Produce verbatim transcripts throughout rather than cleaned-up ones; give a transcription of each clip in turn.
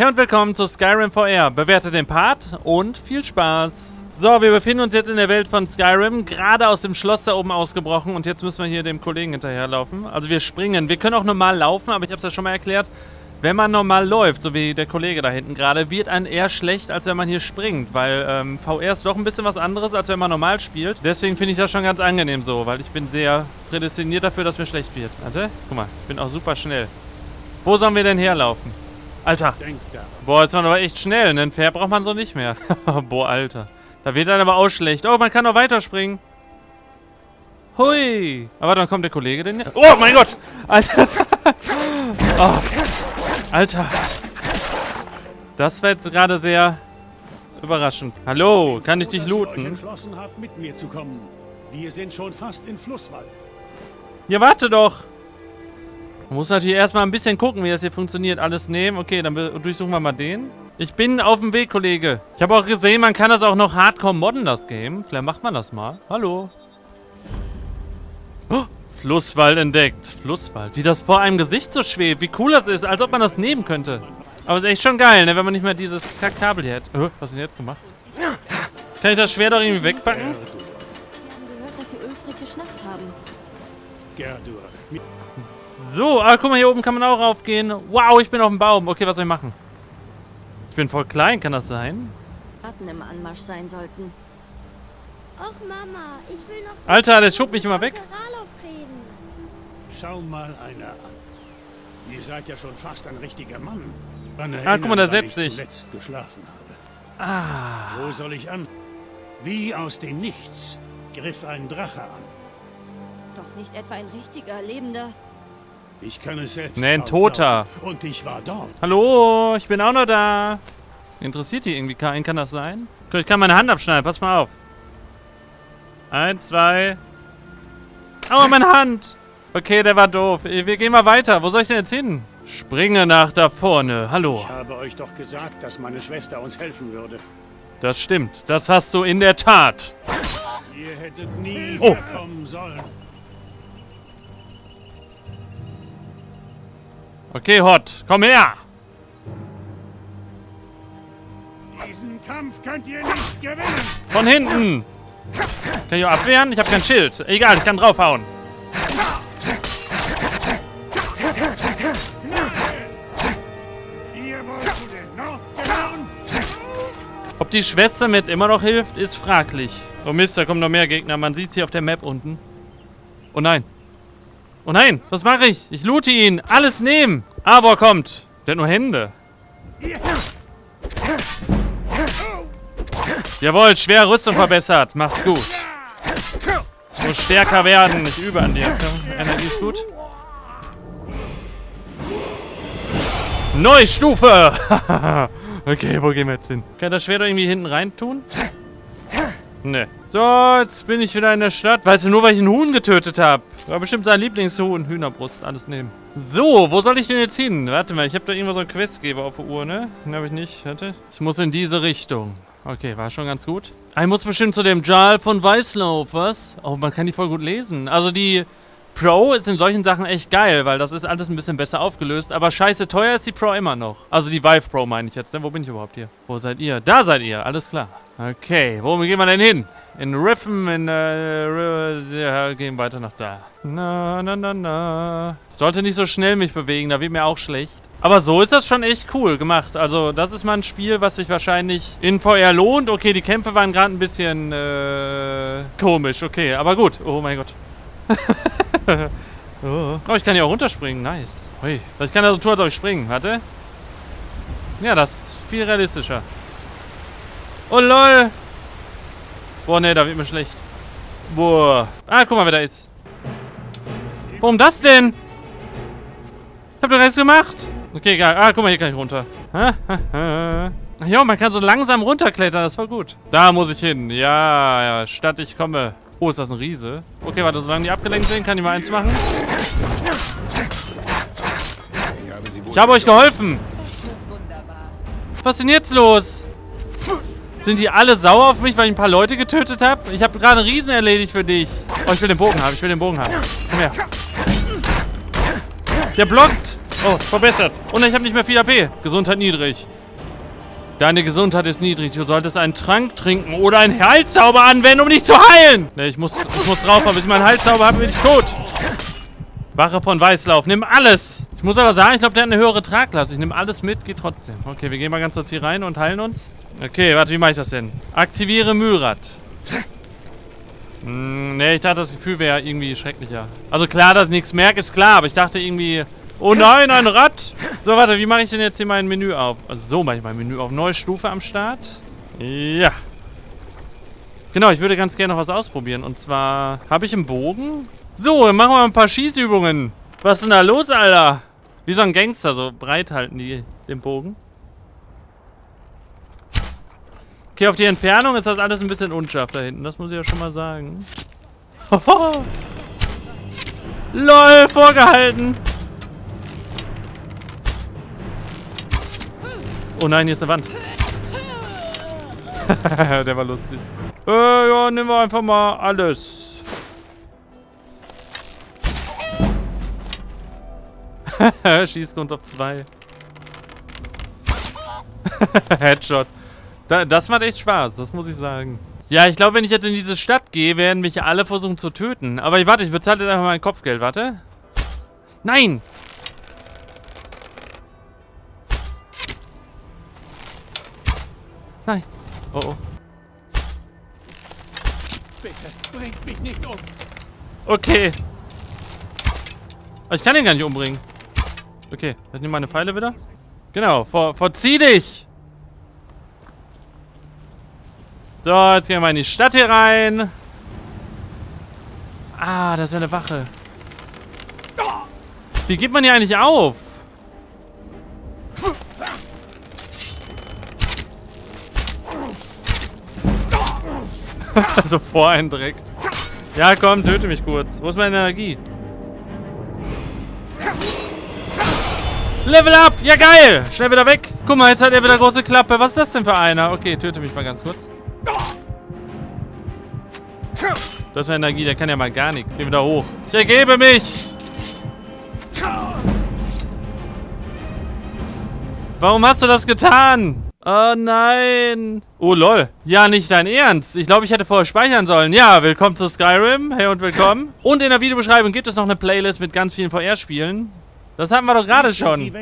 Hey und willkommen zu Skyrim V R. Bewerte den Part und viel Spaß. So, wir befinden uns jetzt in der Welt von Skyrim, gerade aus dem Schloss da oben ausgebrochen und jetzt müssen wir hier dem Kollegen hinterherlaufen. Also wir springen. Wir können auch normal laufen, aber ich habe es ja schon mal erklärt, wenn man normal läuft, so wie der Kollege da hinten gerade, wird einem eher schlecht, als wenn man hier springt, weil ähm, V R ist doch ein bisschen was anderes, als wenn man normal spielt. Deswegen finde ich das schon ganz angenehm so, weil ich bin sehr prädestiniert dafür, dass mir schlecht wird. Warte, guck mal, ich bin auch super schnell. Wo sollen wir denn herlaufen? Alter. Boah, jetzt war man aber echt schnell. Ein Pferd braucht man so nicht mehr. Boah, Alter. Da wird dann aber auch schlecht. Oh, man kann noch weiterspringen. Hui. Aber dann kommt der Kollege denn hier. Oh, mein Gott. Alter. Oh. Alter. Das war jetzt gerade sehr überraschend. Hallo, kann ich dich looten? Ich entschlossen habt, mit mir zu kommen. Wir sind schon fast in Flusswald. Ja, warte doch. Man muss natürlich erstmal ein bisschen gucken, wie das hier funktioniert. Alles nehmen. Okay, dann durchsuchen wir mal den. Ich bin auf dem Weg, Kollege. Ich habe auch gesehen, man kann das auch noch hardcore modden, das Game. Vielleicht macht man das mal. Hallo. Oh, Flusswald entdeckt. Flusswald. Wie das vor einem Gesicht so schwebt. Wie cool das ist. Als ob man das nehmen könnte. Aber ist echt schon geil, ne? Wenn man nicht mehr dieses Kackkabel hier hätte. Oh, was ist denn jetzt gemacht? Kann ich das Schwert doch irgendwie wegpacken? Ich habe gehört, dass sie Ölfried geschnappt haben. Gerdur. So, ah, guck mal, hier oben kann man auch raufgehen. Wow, ich bin auf dem Baum. Okay, was soll ich machen? Ich bin voll klein, kann das sein? Ratten im Anmarsch sein sollten. Och, Mama, ich will noch... Alter, der schubt mich immer weg. Schau mal einer an. Ihr seid ja schon fast ein richtiger Mann. Ah, guck mal, der setzt sich. Ah. Wo soll ich an? Wie aus dem Nichts griff ein Drache an. Doch nicht etwa ein richtiger, lebender... Ich kann es selbst. Ne, ein Toter. Und ich war dort. Hallo, ich bin auch noch da. Interessiert hier irgendwie keinen? Kann das sein? Ich kann meine Hand abschneiden. Pass mal auf. Eins, zwei. Aua, oh, meine Hand. Okay, der war doof. Wir gehen mal weiter. Wo soll ich denn jetzt hin? Springe nach da vorne. Hallo. Ich habe euch doch gesagt, dass meine Schwester uns helfen würde. Das stimmt. Das hast du in der Tat. Ihr hättet nie oh. kommen sollen. Okay, Hot, komm her! Diesen Kampf könnt ihr nicht gewinnen! Von hinten! Kann ich auch abwehren? Ich habe kein Schild. Egal, ich kann draufhauen. Ob die Schwester mir jetzt immer noch hilft, ist fraglich. Oh Mist, da kommen noch mehr Gegner. Man sieht sie auf der Map unten. Oh nein! Oh nein, was mache ich? Ich loote ihn. Alles nehmen. Aber kommt. Der hat nur Hände. Jawohl, schwere Rüstung verbessert. Mach's gut. So stärker werden. Ich übe an dir. Energie ist gut. Neue Stufe. Okay, wo gehen wir jetzt hin? Kann das Schwert irgendwie hinten rein tun? Nee. So, jetzt bin ich wieder in der Stadt. Weißt du, nur weil ich einen Huhn getötet habe. War bestimmt sein Lieblingshuhn, Hühnerbrust, alles nehmen. So, wo soll ich denn jetzt hin? Warte mal, ich habe da irgendwo so einen Questgeber auf der Uhr, ne? Den habe ich nicht, warte. Ich muss in diese Richtung. Okay, war schon ganz gut. Ich muss bestimmt zu dem Jarl von Weißlauf, was? Oh, man kann die voll gut lesen. Also die Pro ist in solchen Sachen echt geil, weil das ist alles ein bisschen besser aufgelöst. Aber scheiße teuer ist die Pro immer noch. Also die Vive Pro meine ich jetzt, ne? Wo bin ich überhaupt hier? Wo seid ihr? Da seid ihr, alles klar. Okay, wo gehen wir denn hin? In Riffen, in, äh, ja, gehen weiter nach da. Na, na, na, na. Ich sollte nicht so schnell mich bewegen, da wird mir auch schlecht. Aber so ist das schon echt cool gemacht. Also, das ist mal ein Spiel, was sich wahrscheinlich in V R lohnt. Okay, die Kämpfe waren gerade ein bisschen, äh, komisch. Okay, aber gut. Oh mein Gott. Oh, ich kann hier auch runterspringen. Nice. Ui. Ich kann da so tun, als ob ich springen. Warte. Ja, das ist viel realistischer. Oh, lol. Boah, ne, da wird mir schlecht. Boah. Ah, guck mal, wer da ist. Warum das denn? Ich hab doch nichts gemacht. Okay, egal. Ah, guck mal, hier kann ich runter. Ach ja, man kann so langsam runterklettern. Das war gut. Da muss ich hin. Ja, ja, statt ich komme. Oh, ist das ein Riese? Okay, warte, solange die abgelenkt sind, kann ich mal eins machen. Ich habe euch geholfen. Was ist denn jetzt los? Sind die alle sauer auf mich, weil ich ein paar Leute getötet habe? Ich habe gerade einen Riesen erledigt für dich. Oh, ich will den Bogen haben. Ich will den Bogen haben. Komm her. Der blockt. Oh, verbessert. Und ich habe nicht mehr viel H P. Gesundheit niedrig. Deine Gesundheit ist niedrig. Du solltest einen Trank trinken oder einen Heilzauber anwenden, um dich zu heilen. Ne, ich muss, ich muss drauf, aber bis ich meinen Heilzauber habe, bin ich tot. Wache von Weißlauf. Nimm alles. Ich muss aber sagen, ich glaube, der hat eine höhere Tragklasse. Ich nehme alles mit, geht trotzdem. Okay, wir gehen mal ganz kurz hier rein und heilen uns. Okay, warte, wie mache ich das denn? Aktiviere Mühlrad. Hm, ne, ich dachte, das Gefühl wäre irgendwie schrecklicher. Also klar, dass ich nichts merke, ist klar, aber ich dachte irgendwie... Oh nein, ein Rad! So, warte, wie mache ich denn jetzt hier mein Menü auf? Also so mache ich mein Menü auf. Neue Stufe am Start. Ja. Genau, ich würde ganz gerne noch was ausprobieren. Und zwar, habe ich einen Bogen? So, dann machen wir mal ein paar Schießübungen. Was ist denn da los, Alter? Wie so ein Gangster, so breit halten die den Bogen. Okay, auf die Entfernung ist das alles ein bisschen unscharf da hinten. Das muss ich ja schon mal sagen. Hoho. LOL, vorgehalten! Oh nein, hier ist eine Wand. Der war lustig. Äh, ja, nehmen wir einfach mal alles. Schießgrund auf zwei. Headshot. Da, das macht echt Spaß, das muss ich sagen. Ja, ich glaube, wenn ich jetzt in diese Stadt gehe, werden mich alle versuchen zu töten. Aber ich, warte, ich bezahle jetzt einfach mein Kopfgeld, warte. Nein! Nein. Oh oh. Bitte, bringt mich nicht um. Okay. Ich kann ihn gar nicht umbringen. Okay, ich nehme meine Pfeile wieder. Genau, ver verzieh dich! So, jetzt gehen wir in die Stadt hier rein. Ah, da ist ja eine Wache. Wie gibt man hier eigentlich auf? So voreindreckt. Ja, komm, töte mich kurz. Wo ist meine Energie? Level up! Ja, geil! Schnell wieder weg! Guck mal, jetzt hat er wieder große Klappe. Was ist das denn für einer? Okay, töte mich mal ganz kurz. Das ist Energie, der kann ja mal gar nichts. Geh wieder hoch. Ich ergebe mich! Warum hast du das getan? Oh nein. Oh lol. Ja, nicht dein Ernst. Ich glaube, ich hätte vorher speichern sollen. Ja, willkommen zu Skyrim. Hey und willkommen. Und in der Videobeschreibung gibt es noch eine Playlist mit ganz vielen V R-Spielen. Das hatten wir doch gerade schon.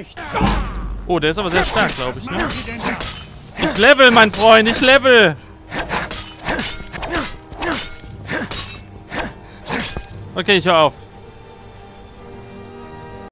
Oh, der ist aber sehr stark, glaube ich, ne? Ich level, mein Freund. Ich level. Okay, ich hör auf.